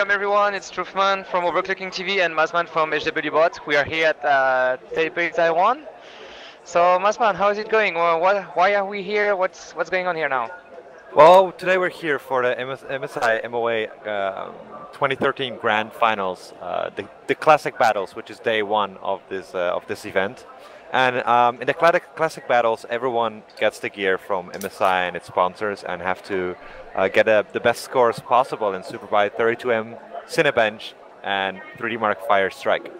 Welcome everyone, it's Trufman from Overclocking TV and Masman from HWBOT. We are here at Taipei, Taiwan. So Masman, how is it going? Why are we here? What's going on here now? Well, today we're here for the MSI MOA 2013 Grand Finals, the Classic Battles, which is day one of this event. And in the classic battles, everyone gets the gear from MSI and its sponsors and have to get the best scores possible in SuperPi 32M, Cinebench, and 3DMark Fire Strike.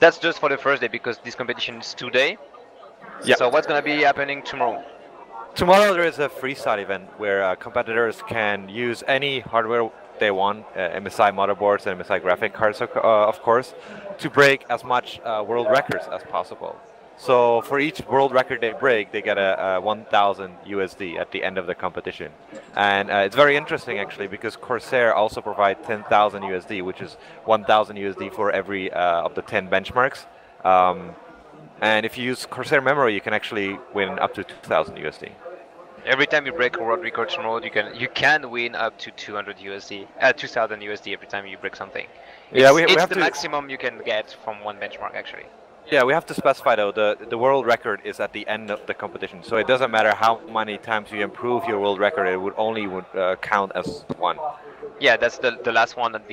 That's just for the first day because this competition is today. Yep. So what's going to be happening tomorrow? Tomorrow there is a freestyle event where competitors can use any hardware they want, MSI motherboards and MSI graphic cards, of course, to break as much world records as possible. So for each world record they break, they get a 1,000 USD at the end of the competition. And it's very interesting actually, because Corsair also provides 10,000 USD, which is 1,000 USD for every of the 10 benchmarks. And if you use Corsair memory, you can actually win up to 2,000 USD. Every time you break a world record tomorrow, you can win up to 200 USD, 2,000 USD every time you break something. Yeah, it's the maximum you can get from one benchmark, actually. Yeah, we have to specify though, the world record is at the end of the competition, so it doesn't matter how many times you improve your world record; it would only count as one. Yeah, that's the last one at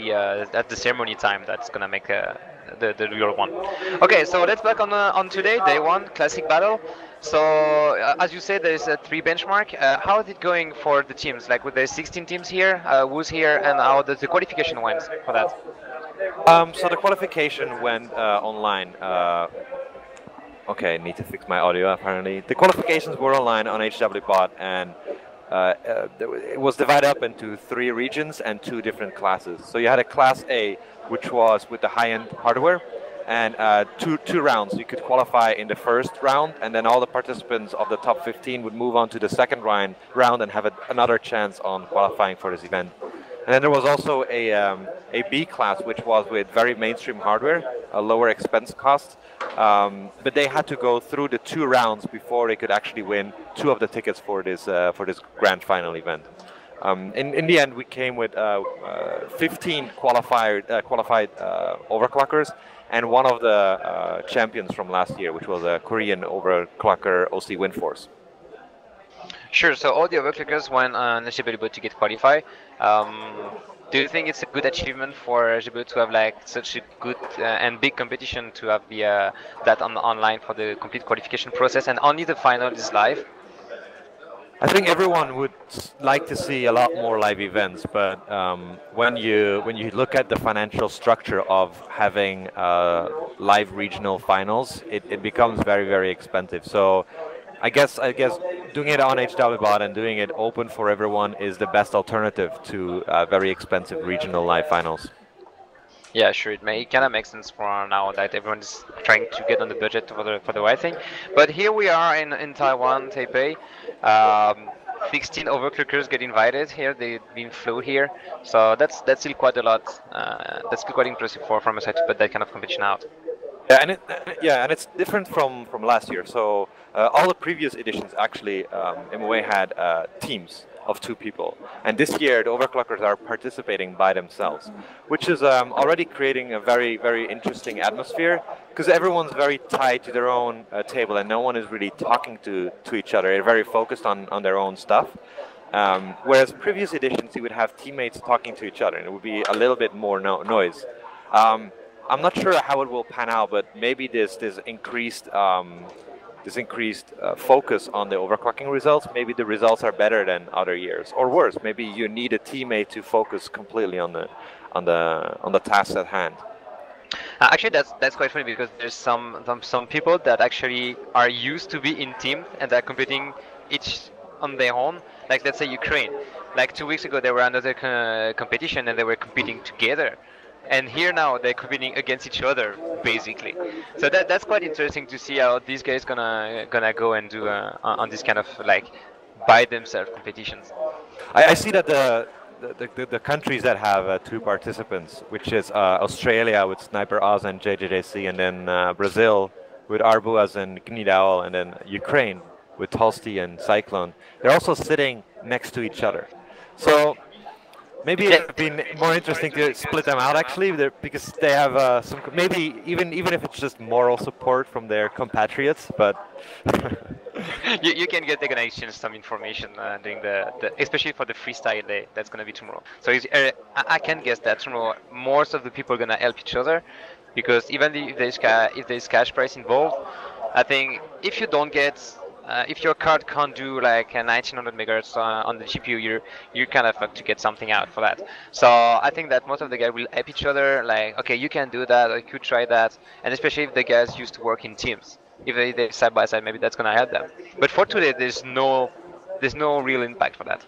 the ceremony time. That's gonna make the real one. Okay, so let's back on today, day one, classic battle. So as you said, there's a three benchmark. How is it going for the teams? Like, with the 16 teams here, who's here, and how the qualification went for that? So the qualification went online. Okay, I need to fix my audio apparently. The qualifications were online on HWBOT, and it was divided up into three regions and two different classes. So you had a class A, which was with the high-end hardware, and two rounds. You could qualify in the first round, and then all the participants of the top 15 would move on to the second round and have another chance on qualifying for this event. And then there was also a B class, which was with very mainstream hardware, a lower expense cost, but they had to go through the two rounds before they could actually win two of the tickets for this grand final event. In the end, we came with 15 qualified overclockers and one of the champions from last year, which was a Korean overclocker, OC Windforce. Sure, so all the overclockers went on HWBOT to get qualified. Do you think it's a good achievement for HWBOT to have like such a good and big competition, to have the that online for the complete qualification process, and only the final is live? I think everyone would like to see a lot more live events, but when you look at the financial structure of having live regional finals, it becomes very, very expensive. So I guess doing it on HWBOT and doing it open for everyone is the best alternative to very expensive regional live finals. Yeah, sure, it kind of makes sense for now that everyone's trying to get on the budget for the right thing. But here we are in Taiwan, Taipei. 16 overclockers get invited here. They've been flew here, so that's still quite a lot. That's still quite impressive from a site to put that kind of competition out. Yeah, and it's different from last year. So all the previous editions actually, MOA had teams of two people, and this year the overclockers are participating by themselves, which is already creating a very, very interesting atmosphere, because everyone's very tied to their own table and no one is really talking to each other. They're very focused on their own stuff, whereas previous editions you would have teammates talking to each other and it would be a little bit more noise. I'm not sure how it will pan out, but maybe this increased focus on the overclocking results, maybe the results are better than other years, or worse. Maybe you need a teammate to focus completely on the task at hand. Actually, that's quite funny, because there's some people that actually are used to be in teams and they're competing each on their own. Like, let's say Ukraine. Like 2 weeks ago, they were another competition and they were competing together. And here now they're competing against each other, basically. So that's quite interesting to see how these guys gonna go and do on this kind of like by themselves competitions. I see that the countries that have two participants, which is Australia with Sniper Oz and JJJC, and then Brazil with Arbuas and Gnidao, and then Ukraine with Tolsti and Cyclone. They're also sitting next to each other. So Maybe it would have been more interesting to split them out, actually, because they have some... Maybe even if it's just moral support from their compatriots, but... you can get the organization some information during the especially for the freestyle day that's gonna be tomorrow. So I can guess that tomorrow most of the people are gonna help each other, because even if there's cash price involved, I think if you don't get if your card can't do like 1900 megahertz on the GPU, you're kind of fucked to get something out for that. So I think that most of the guys will help each other. Like, okay, you can do that, or you could try that, and especially if the guys used to work in teams. If they're side by side, maybe that's gonna help them. But for today, there's no real impact for that.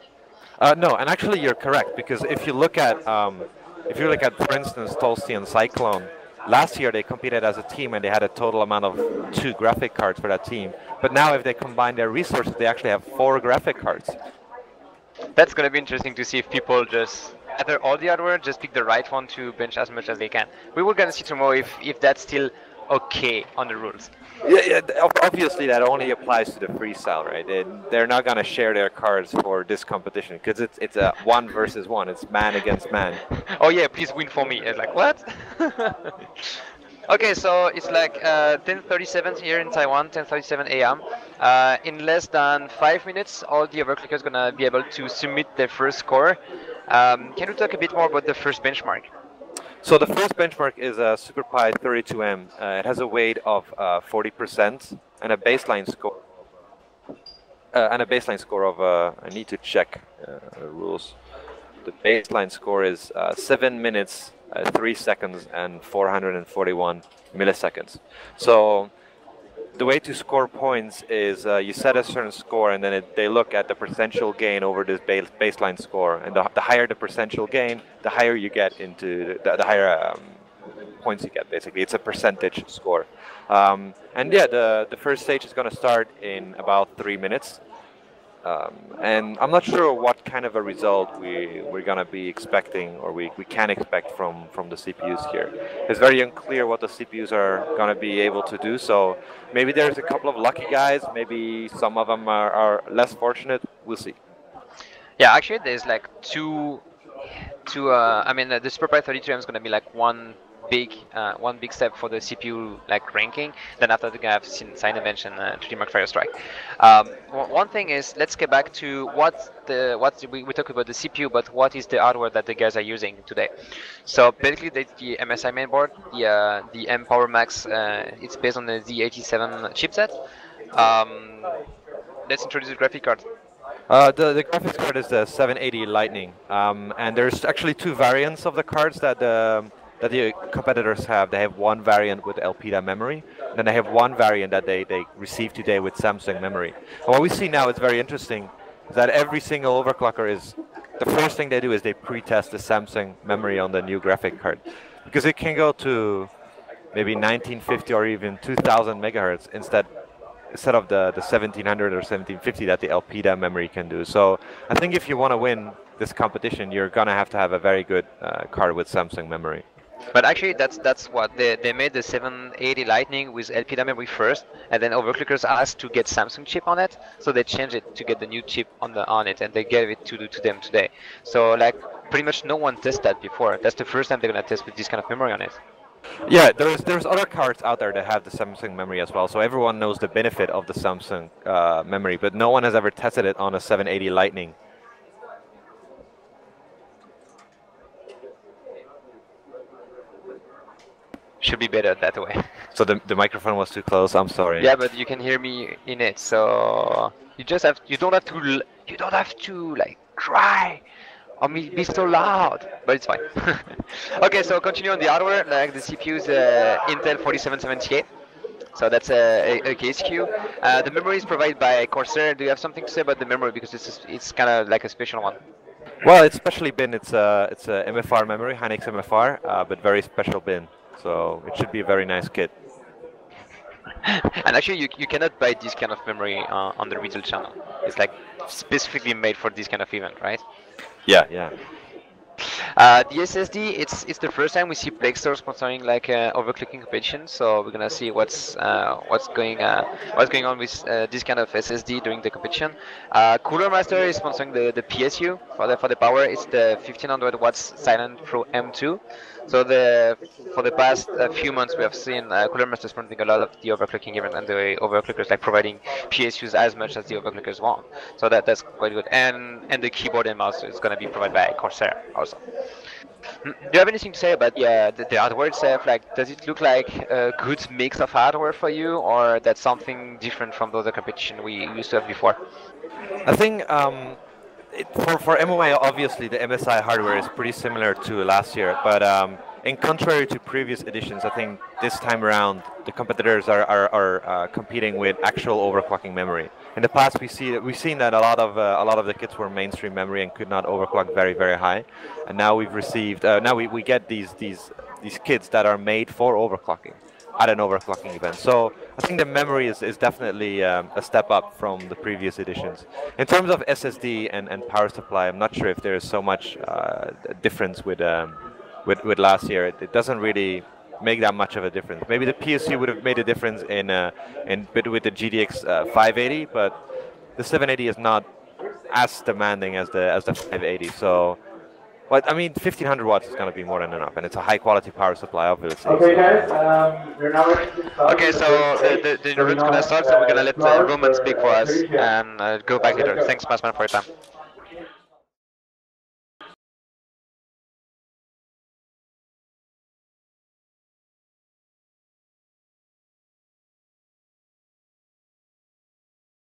No, and actually you're correct, because if you look at, for instance, Tolsti and Cyclone, last year they competed as a team and they had a total amount of 2 graphic cards for that team. But now if they combine their resources, they actually have 4 graphic cards. That's gonna be interesting to see if people just gather all the hardware, just pick the right one to bench as much as they can. We will gonna see tomorrow if that's still okay on the rules. Yeah, obviously that only applies to the freestyle, right? They're not gonna share their cards for this competition, because it's a 1 versus 1. It's man against man. Oh yeah, please win for me. It's like, what? Okay, so it's like 10:37 here in Taiwan, 10:37 a.m. In less than 5 minutes, all the overclockers gonna be able to submit their first score. Can you talk a bit more about the first benchmark? So the first benchmark is a SuperPi 32M. It has a weight of 40% and a baseline score. I need to check the rules. The baseline score is 7 minutes, 3 seconds, and 441 milliseconds. So the way to score points is you set a certain score, and then they look at the percential gain over this baseline score. And the higher the percential gain, the higher you get into the higher points you get. Basically, it's a percentage score. And yeah, the first stage is going to start in about 3 minutes. And I'm not sure what kind of a result we're going to be expecting, or we can expect from the CPUs here. It's very unclear what the CPUs are going to be able to do, so maybe there's a couple of lucky guys, maybe some of them are less fortunate, we'll see. Yeah, actually there's like the SuperPi 32M is going to be like one big step for the CPU like ranking. Then after that, we have Cinebench and 3DMark Fire Strike. One thing is, let's get back to what we talked about the CPU, but what is the hardware that the guys are using today? So basically, the MSI mainboard, the M Power Max, it's based on the Z87 chipset. Let's introduce the graphic card. The graphics card is the 780 Lightning, and there's actually 2 variants of the cards that the competitors have. They have one variant with Elpida memory, and then they have one variant that they received today with Samsung memory. And what we see now is very interesting, is that every single overclocker is, the first thing they do is they pre-test the Samsung memory on the new graphic card. Because it can go to maybe 1950 or even 2000 megahertz instead of the 1700 or 1750 that the Elpida memory can do. So I think if you want to win this competition, you're going to have a very good card with Samsung memory. But actually, that's what they made the 780 Lightning with LPDDR memory first, and then overclockers asked to get Samsung chip on it, so they changed it to get the new chip on it, and they gave it to them today. So like pretty much no one tested that before. That's the first time they're gonna test with this kind of memory on it. Yeah, there's other cards out there that have the Samsung memory as well, so everyone knows the benefit of the Samsung memory, but no one has ever tested it on a 780 Lightning. Should be better that way. So the microphone was too close. I'm sorry. Yeah, but you can hear me in it. So you don't have to like cry or be so loud. But it's fine. Okay, so continue on the hardware. Like the CPU's Intel 4778. So that's a case queue. The memory is provided by Corsair. Do you have something to say about the memory, because it's kind of like a special one? Well, it's specially bin. It's a MFR memory, Hynix MFR, but very special bin. So it should be a very nice kit. And actually, you cannot buy this kind of memory on the retail channel. It's like specifically made for this kind of event, right? Yeah, yeah. The SSD, it's the first time we see Plextor sponsoring like overclocking competition, so we're gonna see what's going on with this kind of SSD during the competition. Cooler Master is sponsoring the PSU for the power. It's the 1500 watts Silent Pro M2. So for the past few months we have seen Cooler Master sponsoring a lot of the overclocking event and the overclockers like providing PSUs as much as the overclockers want. So that's quite good. And the keyboard and mouse is gonna be provided by Corsair also. Do you have anything to say about the hardware itself? Like, does it look like a good mix of hardware for you, or that's something different from the other competition we used to have before? I think for MOA, obviously the MSI hardware is pretty similar to last year, but in contrary to previous editions, I think this time around the competitors are competing with actual overclocking memory. In the past, we've seen that a lot of the kits were mainstream memory and could not overclock very, very high, and now we've received now we get these kits that are made for overclocking at an overclocking event. So I think the memory is definitely a step up from the previous editions. In terms of SSD and power supply, I'm not sure if there is so much difference with last year. It doesn't really make that much of a difference. Maybe the PSU would have made a difference with the GTX 580, but the 780 is not as demanding as the 580. So, but I mean, 1500 watts is going to be more than enough, and it's a high quality power supply, obviously. Okay, guys, we're now ready to start. Okay, so the room's going to start, so we're going to let Roman speak for us and go back later. Thanks, Masman, for your time.